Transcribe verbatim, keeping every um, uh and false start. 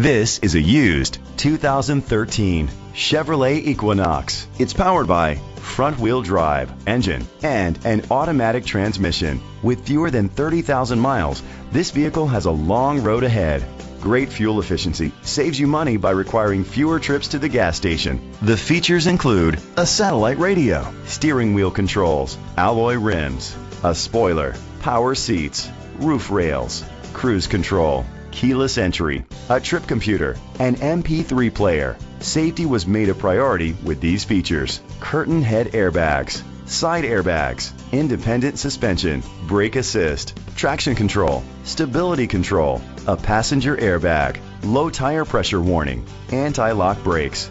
This is a used two thousand thirteen Chevrolet Equinox. It's powered by front-wheel drive engine and an automatic transmission. With fewer than thirty thousand miles, this vehicle has a long road ahead. Great fuel efficiency saves you money by requiring fewer trips to the gas station. The features include a satellite radio, steering wheel controls, alloy rims, a spoiler, power seats, roof rails, cruise control, keyless entry, a trip computer, an M P three player. Safety was made a priority with these features: curtain head airbags, side airbags, independent suspension, brake assist, traction control, stability control, a passenger airbag, low tire pressure warning, anti-lock brakes.